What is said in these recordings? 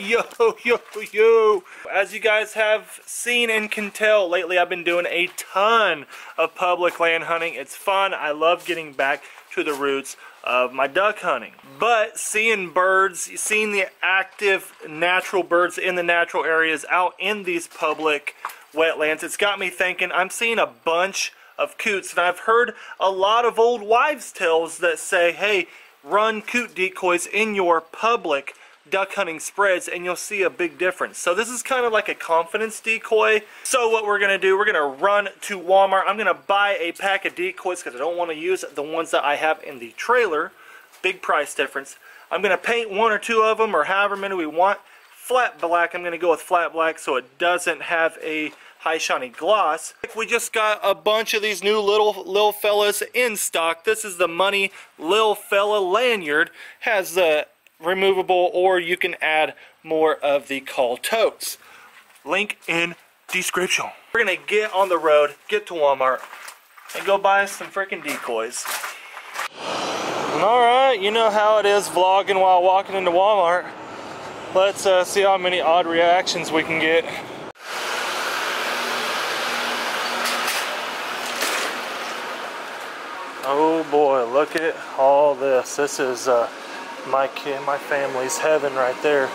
Yo! As you guys have seen and can tell lately, I've been doing a ton of public land hunting. It's fun. I love getting back to the roots of my duck hunting. But seeing birds, seeing the active natural birds in the natural areas out in these public wetlands, it's got me thinking. I'm seeing a bunch of coots, and I've heard a lot of old wives' tales that say, hey, run coot decoys in your public duck hunting spreads and you'll see a big difference. So this is kind of like a confidence decoy. So what we're gonna do, we're gonna run to Walmart. I'm gonna buy a pack of decoys because I don't want to use the ones that I have in the trailer. Big price difference. I'm gonna paint one or two of them, or however many we want. Flat black, I'm gonna go with flat black so it doesn't have a high shiny gloss. We just got a bunch of these new little fellas in stock. This is the Money Lil Fella lanyard. Has the removable, or you can add more of the call totes. Link in description. We're gonna get on the road, get to Walmart, and go buy some freaking decoys. Alright, you know how it is vlogging while walking into Walmart. Let's see how many odd reactions we can get. Oh boy, look at all this. This is my family's heaven right there.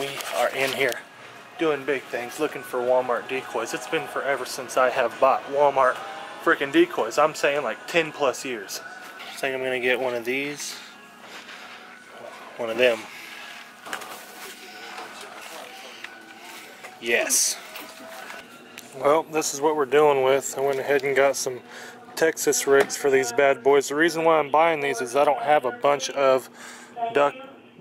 We are in here doing big things, looking for Walmart decoys. It's been forever since I have bought Walmart freaking decoys. I'm saying like 10 plus years. I think I'm gonna get one of these, one of them. Yes. Well, this is what we're dealing with. I went ahead and got some Texas rigs for these bad boys. The reason why I'm buying these is I don't have a bunch of duck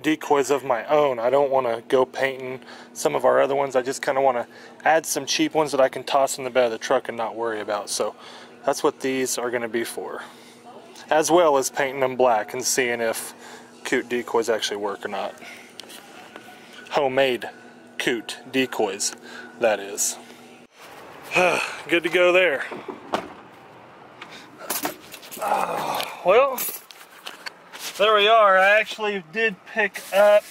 decoys of my own. I don't want to go painting some of our other ones. I just kind of want to add some cheap ones that I can toss in the bed of the truck and not worry about. So that's what these are going to be for. As well as painting them black and seeing if coot decoys actually work or not. Homemade coot decoys, that is. Good to go there. Well, there we are. I actually did pick up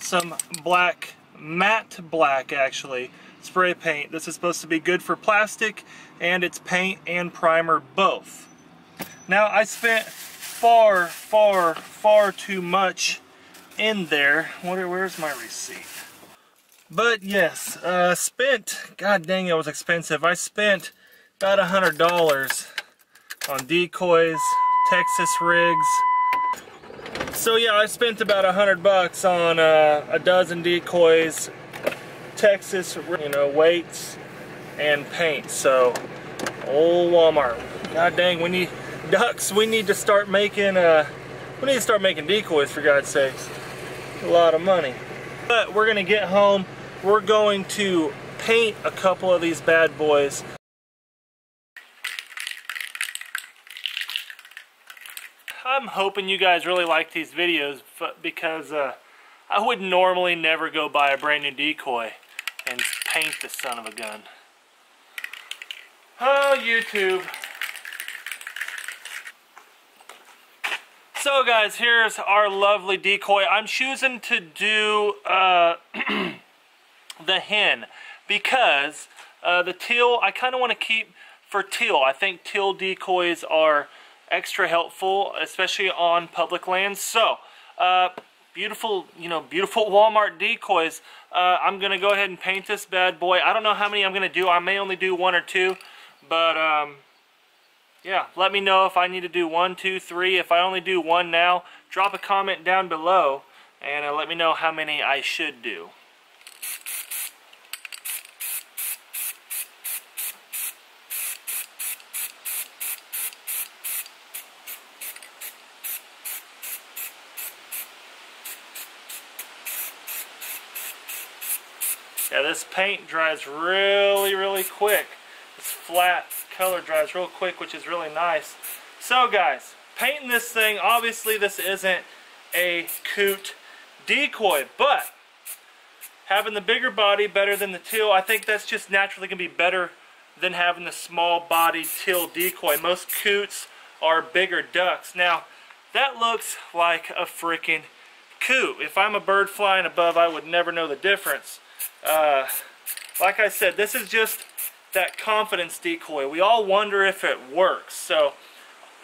some black, matte black actually, spray paint. This is supposed to be good for plastic, and it's paint and primer both. Now, I spent far, far, far too much in there. Where's my receipt? But yes, spent, god dang it was expensive. I spent about $100 on decoys, Texas rigs. So yeah, I spent about $100 on a dozen decoys, Texas, you know, weights, and paint. So, old Walmart. God dang, we need ducks. We need to start making decoys, for God's sakes. A lot of money. But we're gonna get home. We're going to paint a couple of these bad boys. I'm hoping you guys really like these videos because I would normally never go buy a brand new decoy and paint the son of a gun. Oh, YouTube. So guys, here's our lovely decoy. I'm choosing to do the hen because the teal, I kind of want to keep for teal. I think teal decoys are extra helpful, especially on public lands. So, beautiful, you know, beautiful Walmart decoys. I'm going to go ahead and paint this bad boy. I don't know how many I'm going to do. I may only do one or two, but yeah, let me know if I need to do one, two, three. If I only do one now, drop a comment down below and let me know how many I should do. Yeah, this paint dries really, really quick. It's flat. Color dries real quick, which is really nice. So guys, painting this thing, obviously this isn't a coot decoy, but having the bigger body better than the teal, I think that's just naturally going to be better than having the small bodied teal decoy. Most coots are bigger ducks. Now that looks like a freaking coot. If I'm a bird flying above, I would never know the difference. Like I said, this is just that confidence decoy. We all wonder if it works. So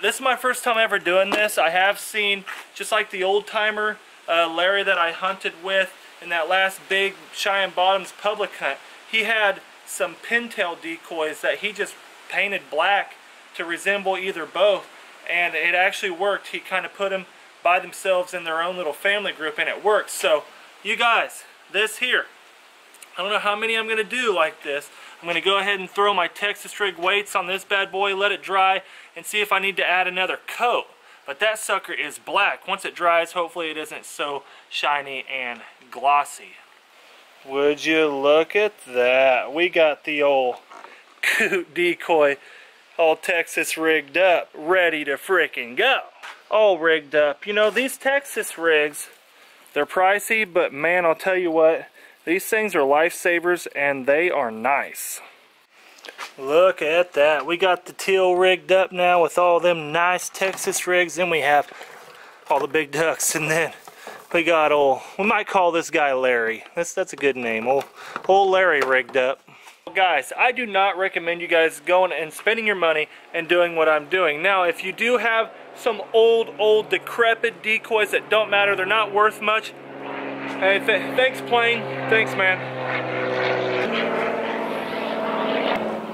this is my first time ever doing this. I have seen, just like the old timer Larry that I hunted with in that last big Cheyenne Bottoms public hunt, he had some pintail decoys that he just painted black to resemble either both, and it actually worked. He kind of put them by themselves in their own little family group, and it worked. So you guys, this here, I don't know how many I'm going to do like this. I'm going to go ahead and throw my Texas rig weights on this bad boy, let it dry, and see if I need to add another coat. But that sucker is black. Once it dries, hopefully it isn't so shiny and glossy. Would you look at that? We got the old coot decoy all Texas rigged up, ready to freaking go. All rigged up. You know, these Texas rigs, they're pricey, but man, I'll tell you what, these things are lifesavers, and they are nice. Look at that. We got the teal rigged up now with all them nice Texas rigs. Then we have all the big ducks, and then we got old, we might call this guy Larry. That's a good name. Old Larry rigged up. Guys, I do not recommend you guys going and spending your money and doing what I'm doing. Now, if you do have some old decrepit decoys that don't matter, they're not worth much. Hey, thanks plane, thanks man.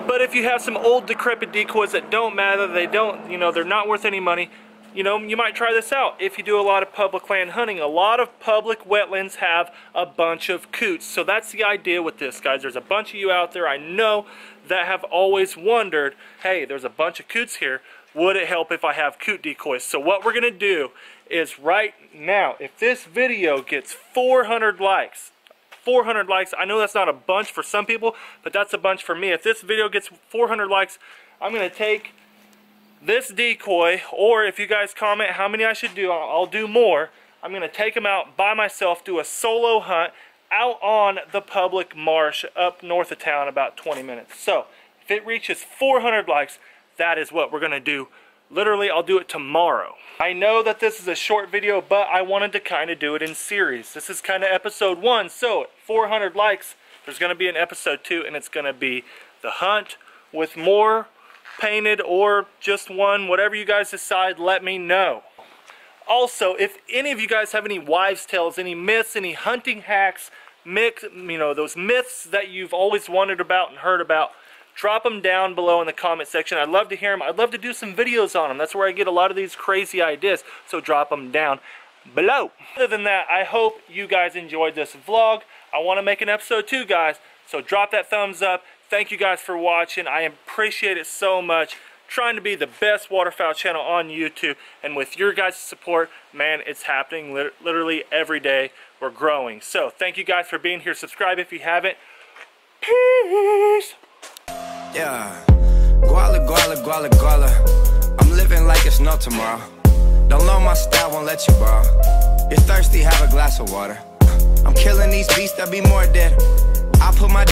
But if you have some old decrepit decoys that don't matter, they don't, you know, they're not worth any money, you know, you might try this out. If you do a lot of public land hunting, a lot of public wetlands have a bunch of coots. So that's the idea with this, guys. There's a bunch of you out there, I know, that have always wondered, hey, there's a bunch of coots here. Would it help if I have coot decoys? So what we're gonna do is, right now, if this video gets 400 likes, I know that's not a bunch for some people, but that's a bunch for me. If this video gets 400 likes, I'm gonna take this decoy, or if you guys comment how many I should do, I'll do more. I'm gonna take them out by myself, do a solo hunt out on the public marsh up north of town, about 20 minutes. So if it reaches 400 likes, that is what we're gonna do. Literally, I'll do it tomorrow. I know that this is a short video, but I wanted to kind of do it in series. This is kind of episode 1, so at 400 likes, there's gonna be an episode 2, and it's gonna be the hunt with more painted or just one, whatever you guys decide, let me know. Also, if any of you guys have any wives' tales, any myths, any hunting hacks, you know, those myths that you've always wondered about and heard about, drop them down below in the comment section. I'd love to hear them. I'd love to do some videos on them. That's where I get a lot of these crazy ideas. So drop them down below. Other than that, I hope you guys enjoyed this vlog. I want to make an episode 2, guys. So drop that thumbs up. Thank you guys for watching. I appreciate it so much. Trying to be the best waterfowl channel on YouTube. And with your guys' support, man, it's happening literally every day. We're growing. So thank you guys for being here. Subscribe if you haven't. Peace. Yeah, guala, guala, guala, guala. I'm living like it's no tomorrow. Don't know my style, won't let you borrow. You're thirsty, have a glass of water. I'm killing these beasts, I'll be more dead. I put my